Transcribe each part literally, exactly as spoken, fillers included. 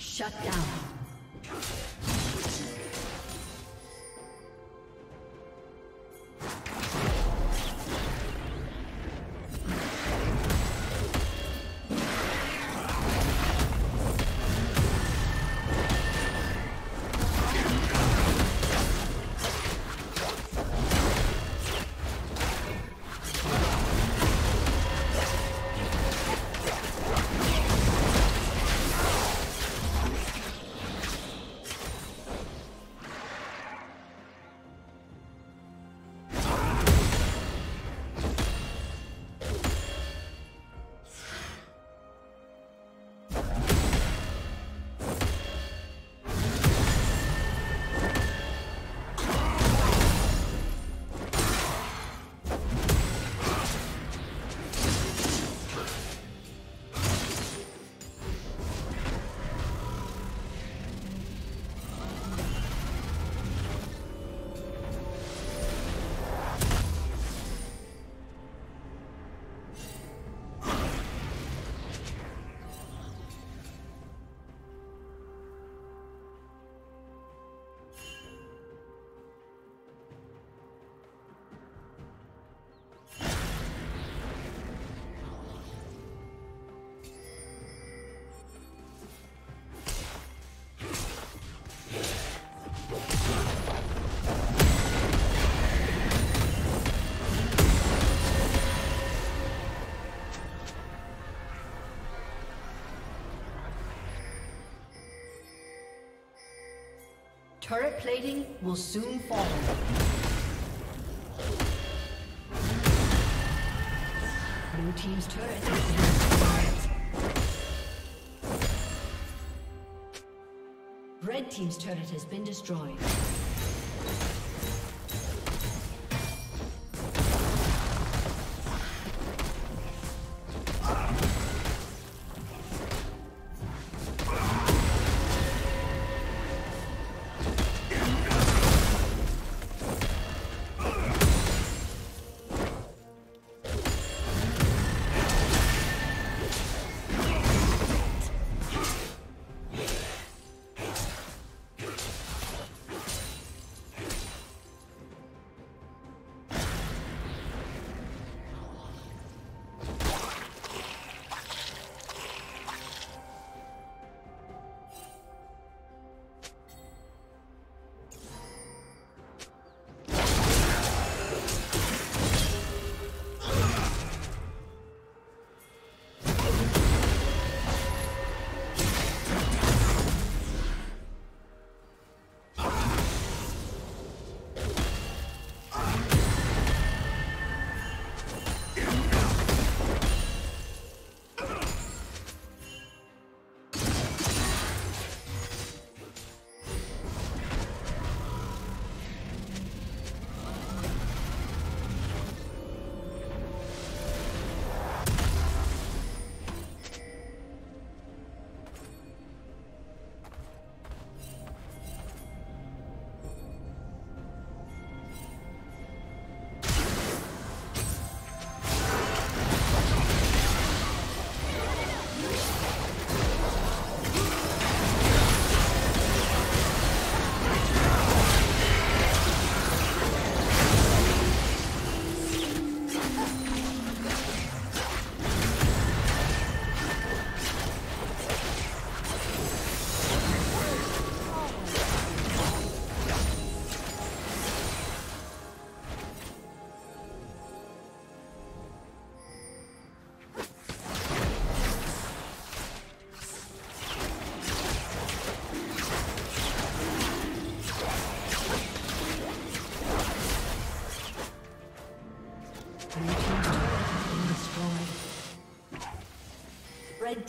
Shut down. Turret plating will soon fall. Blue team's turret is destroyed. Red team's turret has been destroyed. Red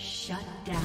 Shut down.